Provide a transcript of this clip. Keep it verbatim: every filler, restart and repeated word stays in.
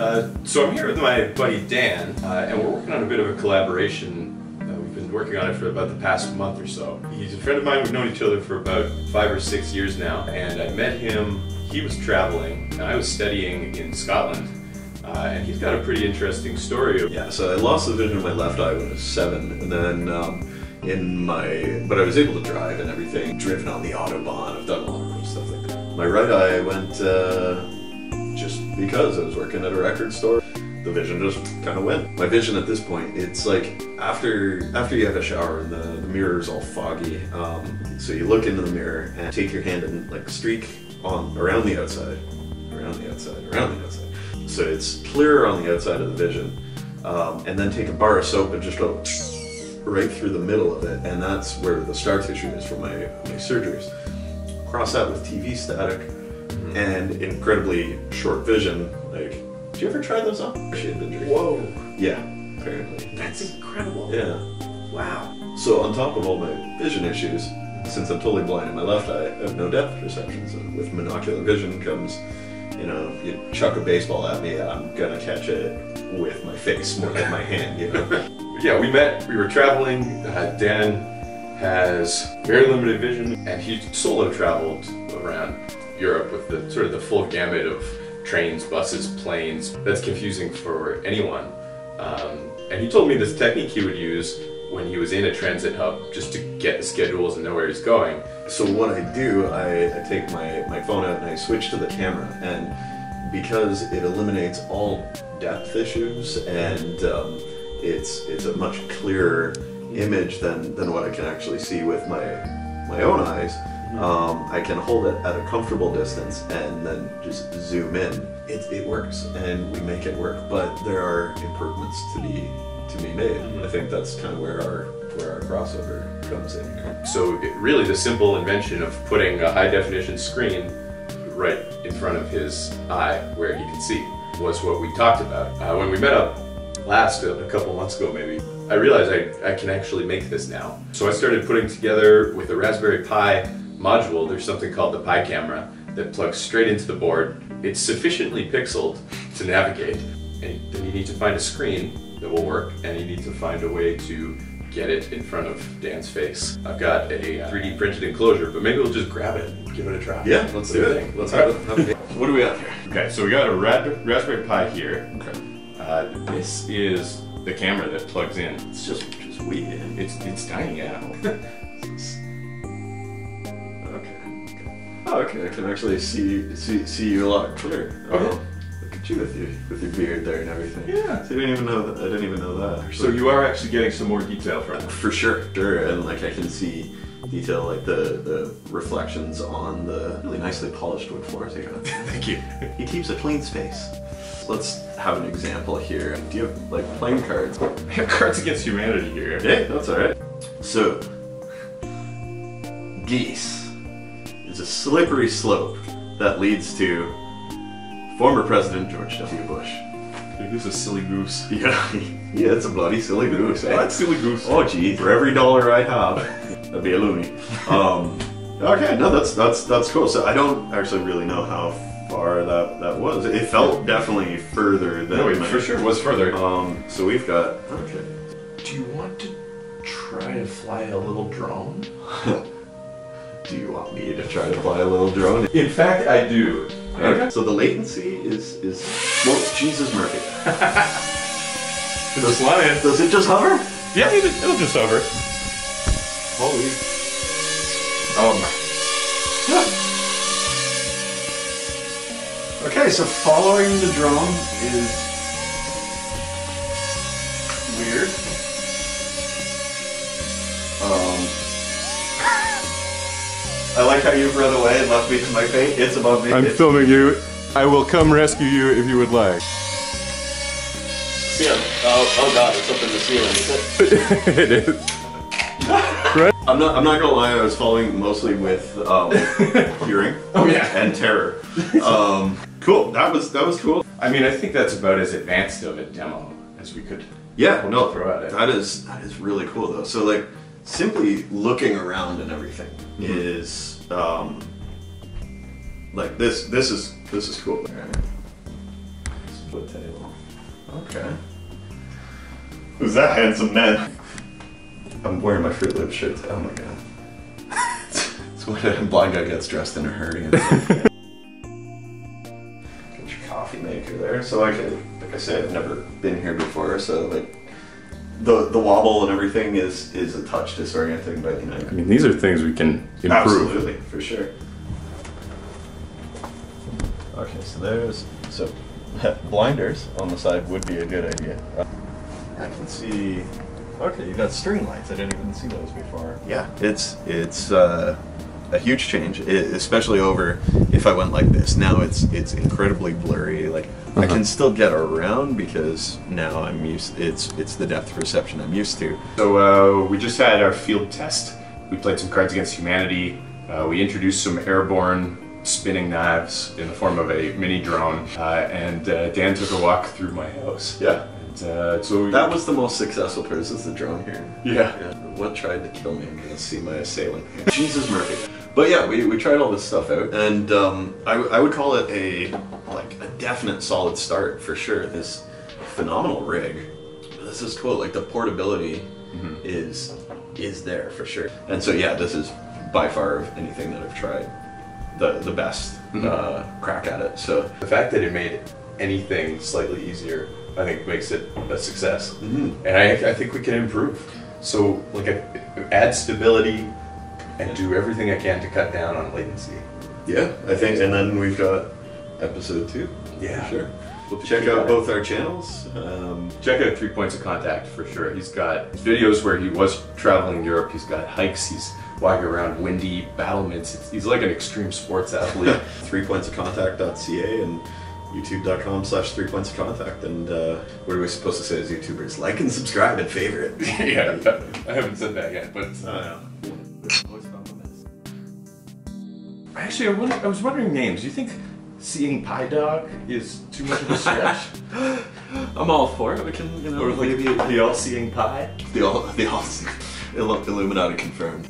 Uh, so I'm here with my buddy Dan, uh, and we're working on a bit of a collaboration. Uh, we've been working on it for about the past month or so. He's a friend of mine. We've known each other for about five or six years now, and I met him. He was traveling, and I was studying in Scotland. Uh, and he's got a pretty interesting story. Yeah, so I lost the vision of my left eye when I was seven, and then um, in my, but I was able to drive and everything, driven on the Autobahn, I've done a lot of stuff like that. My right eye went uh, just because I was working at a record store. The vision just kind of went. My vision at this point, it's like after after you have a shower and the, the mirror is all foggy, um, so you look into the mirror and take your hand and like streak on around the outside, around the outside, around the outside. So it's clearer on the outside of the vision, um, and then take a bar of soap and just go right through the middle of it, and that's where the scar tissue is from my, my surgeries. Cross that with T V static mm-hmm. and incredibly short vision. Like, did you ever try those on? She had been drinking. Whoa. Yeah, apparently. That's incredible. Yeah. Wow. So on top of all my vision issues, since I'm totally blind in my left eye, I have no depth perception. So with monocular vision comes, you know, you chuck a baseball at me, I'm gonna catch it with my face more than my hand, you know? Yeah, we met, we were traveling. Uh, Dan has very limited vision, and he solo traveled around Europe with the sort of the full gamut of trains, buses, planes. That's confusing for anyone. Um, and he told me this technique he would use when he was in a transit hub, just to get the schedules and know where he's going. So what I do, I, I take my, my phone out and I switch to the camera, and because it eliminates all depth issues, and um, it's it's a much clearer image than, than what I can actually see with my, my own eyes, um, I can hold it at a comfortable distance and then just zoom in. It, it works, and we make it work, but there are improvements to be to be made. I think that's kind of where our where our crossover comes in here. So it, really the simple invention of putting a high definition screen right in front of his eye where he could see was what we talked about. Uh, when we met up last, a couple months ago maybe, I realized I, I can actually make this now. So I started putting together with a Raspberry Pi module, there's something called the Pi Camera that plugs straight into the board. It's sufficiently pixeled to navigate, and then you need to find a screen that will work, and you need to find a way to get it in front of Dan's face. I've got a three D printed enclosure, but maybe we'll just grab it and give it a try. Yeah, let's do it. Let's have it. What do we got here? Okay, so we got a rad Raspberry Pi here. Okay. Uh, this is the camera that plugs in. It's just just weird. It's it's tiny, yeah. Okay. Oh, okay. I can actually see see see you a lot clearer. Okay. Oh. With your, with your beard there and everything. Yeah. So I didn't even know that. I didn't even know that. So, so you are actually getting some more detail from it. For sure. Sure. And like I can see detail, like the, the reflections on the really nicely polished wood floors here. Thank you. He keeps a clean space. Let's have an example here. Do you have like playing cards? I have Cards Against Humanity here. Yeah, that's alright. So, geese is a slippery slope that leads to former President George W. Bush. This is a silly goose. Yeah, yeah, it's a bloody silly goose. Eh? That's silly goose. Oh, gee, for every dollar I have, that'd be a loony. Um, okay, no, that's that's that's cool. So I don't actually really know how far that that was. It felt definitely further than. No, it for sure was further. Um, so we've got. Okay. Do you want to try to fly a little drone? Do you want me to try to fly a little drone? In fact, I do. Okay. So the latency is is well, Jesus Murphy. Does, does it just hover? Yeah, it'll just hover. Holy. Oh my. Yeah. Okay, so following the drone is weird. Um. I like how you've run away and left me to my fate. It's above me. I'm it's filming you. I will come rescue you if you would like. Ceiling. Oh, oh God, it's up in the ceiling, is it? It is. Right? I'm not. I'm not gonna lie. I was following mostly with um, hearing. Oh yeah. And terror. Um, cool. That was that was cool. I mean, I think that's about as advanced of a demo as we could. Yeah. No. Throw at it. That is that is really cool though. So like. Simply looking around and everything mm-hmm. is um, like this. This is this is cool. Foot table. Okay. Who's that handsome man? I'm wearing my Fruit Loops shirt. Oh my god. It's what a blind guy gets dressed in a hurry. And get your coffee maker there. So like, like I said, I've never been here before. So like, the the wobble and everything is is a touch disorienting, but you know. I mean, these are things we can improve. Absolutely, for sure. Okay, so there's so blinders on the side would be a good idea. I can see. Okay, you got string lights. I didn't even see those before. Yeah, it's it's uh, a huge change, it, especially over if I went like this. Now it's it's incredibly blurry. Like uh-huh. I can still get around because now I'm used. It's it's the depth perception I'm used to. So uh, we just had our field test. We played some Cards Against Humanity. Uh, we introduced some airborne spinning knives in the form of a mini drone, uh, and uh, Dan took a walk through my house. Yeah. Uh, so we, that was the most successful part, is the drone here. Yeah. yeah. What tried to kill me? I'm gonna see my assailant. Jesus Murphy. But yeah, we, we tried all this stuff out, and um, I, I would call it a like a definite solid start for sure. This phenomenal rig. This is cool. Like the portability mm-hmm. is is there for sure. And so yeah, this is by far of anything that I've tried the the best mm-hmm. uh, crack at it. So the fact that it made anything slightly easier, I think, makes it a success. Mm-hmm. And I, I think we can improve. So, like, I, add stability and do everything I can to cut down on latency. Yeah, I think, and then we've got episode two. Yeah. For sure. We'll check out both our channels. Um, check out Three Points of Contact, for sure. He's got videos where he was traveling Europe. He's got hikes. He's walking around windy battlements. It's, he's like an extreme sports athlete. three points of contact dot c a and youtube.com slash three points of contact. And uh, what are we supposed to say as YouTubers? Like and subscribe and favorite. Yeah, I haven't said that yet, but it's uh, always fun with this. Actually, I, wonder, I was wondering names. Do you think seeing Pi Dog is too much of a stretch? I'm all for it. We can, you know, or maybe like, the all-seeing Pi. The all, the all Illuminati confirmed.